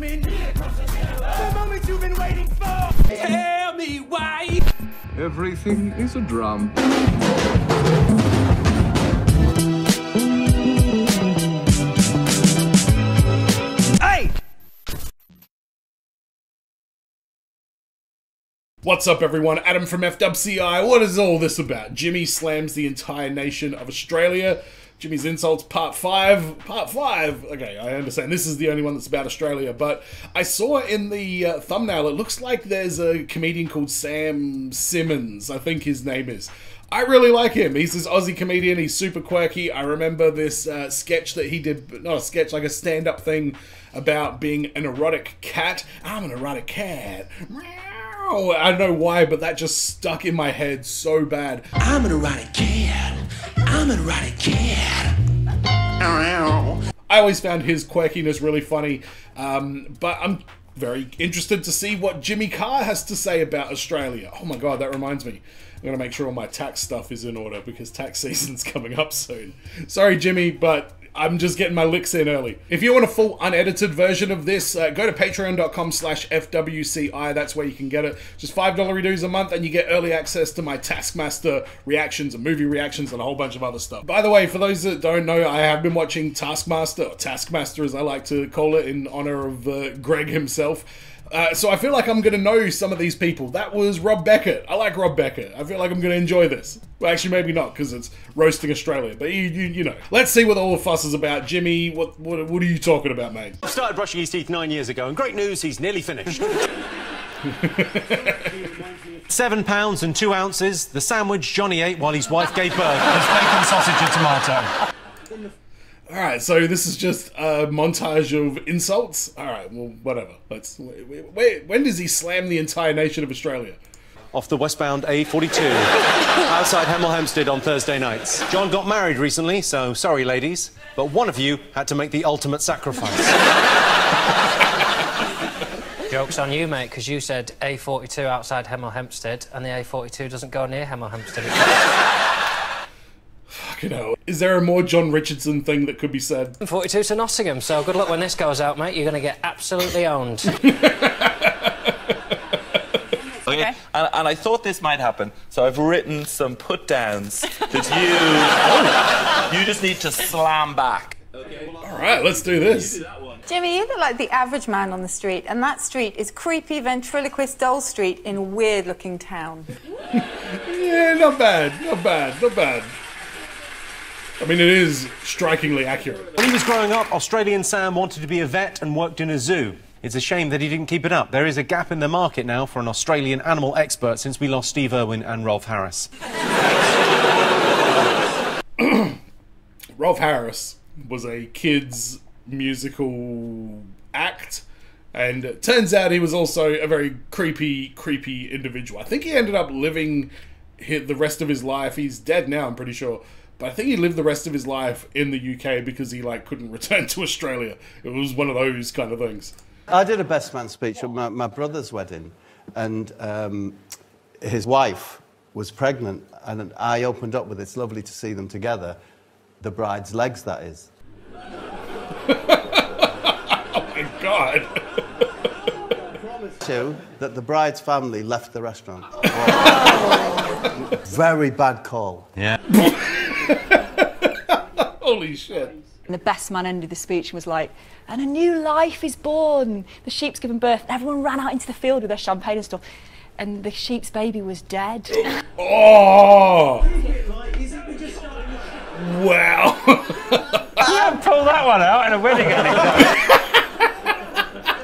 coming. The moment you've been waiting for. Tell me why. Everything is a drum. What's up everyone, Adam from FWCI. What is all this about? Jimmy slams the entire nation of Australia. Jimmy's Insults Part 5. Part 5! Okay, I understand this is the only one that's about Australia, but I saw in the thumbnail, it looks like there's a comedian called Sam Simmons, I think his name is. I really like him. He's this Aussie comedian, he's super quirky. I remember this sketch that he did, not a sketch, like a stand-up thing about being an erotic cat. I'm an erotic cat. Oh, I don't know why, but that just stuck in my head so bad. I'm an erotic cat. I'm an erotic cat. I always found his quirkiness really funny, but I'm very interested to see what Jimmy Carr has to say about Australia. Oh my god, that reminds me. I'm going to make sure all my tax stuff is in order because tax season's coming up soon. Sorry, Jimmy, but I'm just getting my licks in early. If you want a full unedited version of this, go to patreon.com/FWCI. That's where you can get it. Just $5 redos a month and you get early access to my Taskmaster reactions and movie reactions and a whole bunch of other stuff. By the way, for those that don't know, I have been watching Taskmaster, or Taskmaster as I like to call it in honor of Greg himself. So I feel like I'm going to know some of these people. That was Rob Beckett. I like Rob Beckett. I feel like I'm going to enjoy this. Well, actually, maybe not, because it's roasting Australia. But you know. Let's see what all the fuss is about. Jimmy, what are you talking about, mate? I started brushing his teeth 9 years ago, and great news, he's nearly finished. £7 and 2 ounces. The sandwich Johnny ate while his wife gave birth. There's bacon, sausage, and tomato. Alright, so this is just a montage of insults? Alright, well, whatever. Let's... Wait, when does he slam the entire nation of Australia? Off the westbound A42, outside Hemel Hempstead on Thursday nights. John got married recently, so sorry, ladies, but one of you had to make the ultimate sacrifice. Joke's on you, mate, because you said A42 outside Hemel Hempstead, and the A42 doesn't go near Hemel Hempstead. You know, is there a more Jon Richardson thing that could be said? 42 to Nottingham, so good luck when this goes out, mate. You're going to get absolutely owned. Okay. And I thought this might happen, so I've written some put-downs that you just need to slam back. Okay. All right, let's do this. Jimmy, you look like the average man on the street, and that street is creepy ventriloquist Doll Street in a weird-looking town. Yeah, not bad, not bad, not bad. I mean, it is strikingly accurate. When he was growing up, Australian Sam wanted to be a vet and worked in a zoo. It's a shame that he didn't keep it up. There is a gap in the market now for an Australian animal expert since we lost Steve Irwin and Rolf Harris. Rolf Harris was a kids' musical act, and it turns out he was also a very creepy, creepy individual. I think he ended up living the rest of his life. He's dead now, I'm pretty sure. But I think he lived the rest of his life in the UK because he, like, couldn't return to Australia. It was one of those kind of things. I did a best man speech at my brother's wedding, and his wife was pregnant, and I opened up with, it's lovely to see them together, the bride's legs, that is. Oh, my God. I promise you that the bride's family left the restaurant. Very bad call. Yeah. Holy shit. And the best man ended the speech and was like, and a new life is born. The sheep's given birth. Everyone ran out into the field with their champagne and stuff. And the sheep's baby was dead. Oh! Wow. You can't pull that one out at a wedding anymore.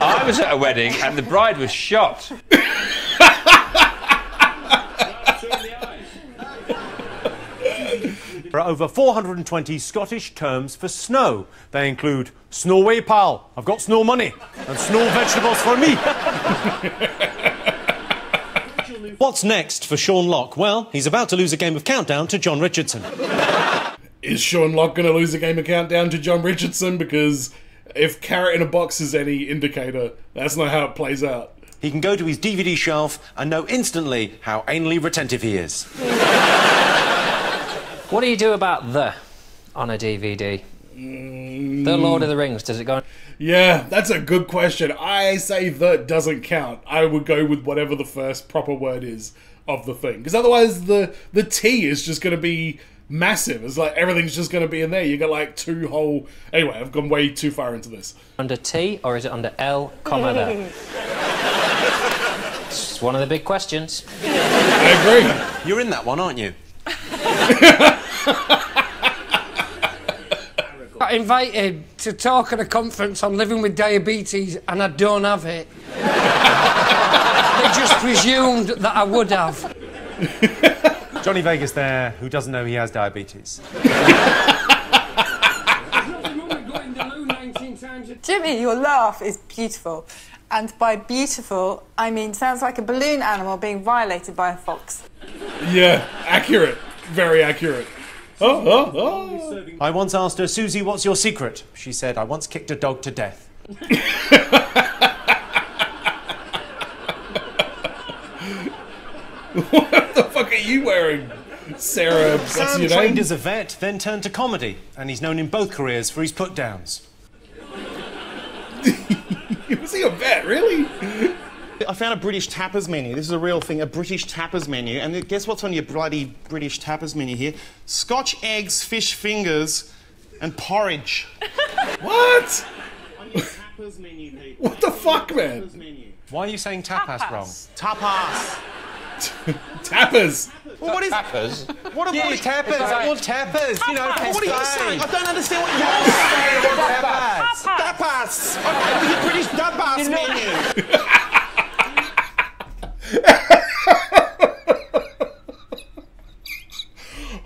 I was at a wedding and the bride was shot. There are over 420 Scottish terms for snow. They include snow way, pal, I've got snow money, and snow vegetables for me. What's next for Sean Lock? Well, he's about to lose a game of countdown to Jon Richardson. Is Sean Lock going to lose a game of countdown to Jon Richardson? Because if carrot in a box is any indicator, that's not how it plays out. He can go to his DVD shelf and know instantly how anally retentive he is. What do you do about the on a DVD? The Lord of the Rings, does it go? Yeah, that's a good question. I say that doesn't count. I would go with whatever the first proper word is of the thing. Because otherwise the T is just going to be massive. It's like everything's just going to be in there. You got like two whole... Anyway, I've gone way too far into this. Under T or is it under L, comma there? It's one of the big questions. I agree. You're in that one, aren't you? I got invited to talk at a conference on living with diabetes and I don't have it. They just presumed that I would have. Johnny Vegas there, who doesn't know he has diabetes. Jimmy, your laugh is beautiful. And by beautiful, I mean sounds like a balloon animal being violated by a fox. Yeah, accurate. Very accurate. Oh, oh, oh. I once asked her, Susie, what's your secret? She said, I once kicked a dog to death. What the fuck are you wearing, Sarah? Sam trained as a vet, then turned to comedy, and he's known in both careers for his put-downs. Was he a vet, really? I found a British tapas menu. This is a real thing, a British tapas menu. And guess what's on your bloody British tapas menu here? Scotch eggs, fish fingers, and porridge. What? On your tapas menu, people. What the fuck, man? Why are you saying tapas wrong? Tapas. Tappers. Well, what is tappers? What are tappers? Well, tappers. You know, what are you saying? I don't understand what you're saying. Tapas. Tapas. Okay, the British tapas menu.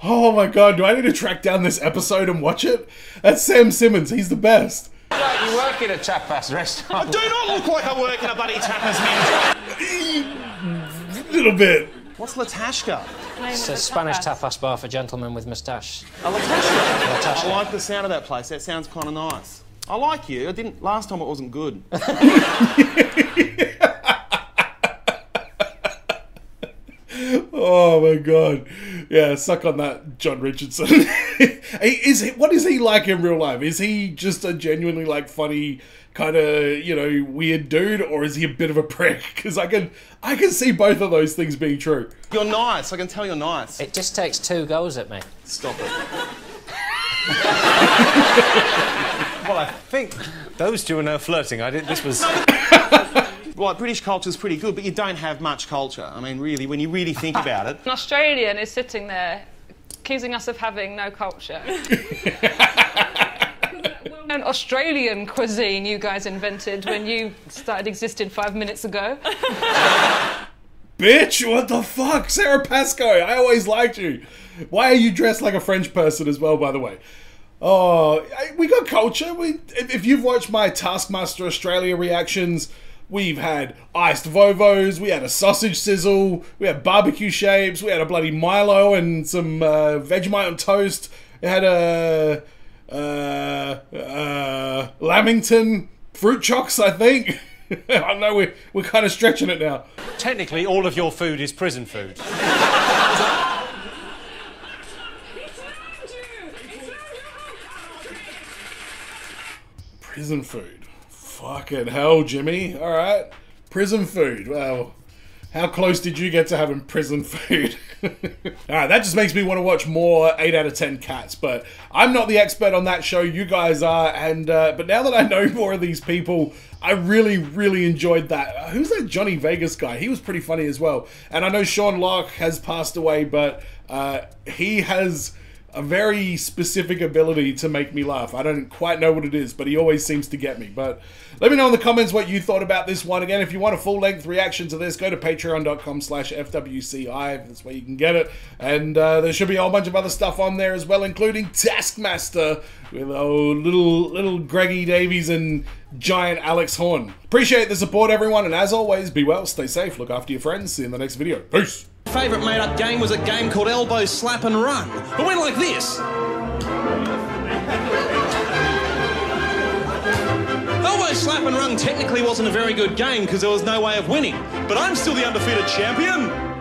Oh my God! Do I need to track down this episode and watch it? That's Sam Simmons. He's the best. You work in a tapas restaurant. I do not look like I work in a bloody tapas menu. Little bit. What's Latashka? It's a Spanish tapas bar for gentlemen with moustache. A Latashka. I like the sound of that place. That sounds kind of nice. I like you. I didn't last time. It wasn't good. Oh my God. Yeah, suck on that, Jon Richardson. What is he like in real life? Is he just a genuinely like funny kind of, you know, weird dude, or is he a bit of a prick? Because I can see both of those things being true. You're nice. I can tell you're nice. It just takes two goes at me. Stop it. Well, I think those two are now flirting. Well, British culture's pretty good, but you don't have much culture. I mean, really, when you really think about it. An Australian is sitting there accusing us of having no culture. Well-known Australian cuisine you guys invented when you started existing 5 minutes ago. Bitch, what the fuck? Sarah Pascoe, I always liked you. Why are you dressed like a French person as well, by the way? Oh, we got culture. If you've watched my Taskmaster Australia reactions... We've had iced Vovos, we had a sausage sizzle, we had barbecue shapes, we had a bloody Milo and some Vegemite on toast. It had a Lamington fruit chocks, I think. I know we're kind of stretching it now. Technically, all of your food is prison food. Prison food. Fucking hell, Jimmy. All right. Prison food. Well, how close did you get to having prison food? All right, that just makes me want to watch more 8 out of 10 Cats, but I'm not the expert on that show. You guys are, and but now that I know more of these people, I really, really enjoyed that. Who's that Johnny Vegas guy? He was pretty funny as well. And I know Sean Lock has passed away, but he has... a very specific ability to make me laugh. I don't quite know what it is, but he always seems to get me. But let me know in the comments what you thought about this one. Again, if you want a full-length reaction to this, go to patreon.com/FWCI. That's where you can get it. And there should be a whole bunch of other stuff on there as well, including Taskmaster with little Greggy Davies and giant Alex Horn. Appreciate the support, everyone. And as always, be well, stay safe, look after your friends. See you in the next video. Peace. Favourite made-up game was a game called Elbow Slap and Run. It went like this. Elbow Slap and Run technically wasn't a very good game because there was no way of winning. But I'm still the undefeated champion.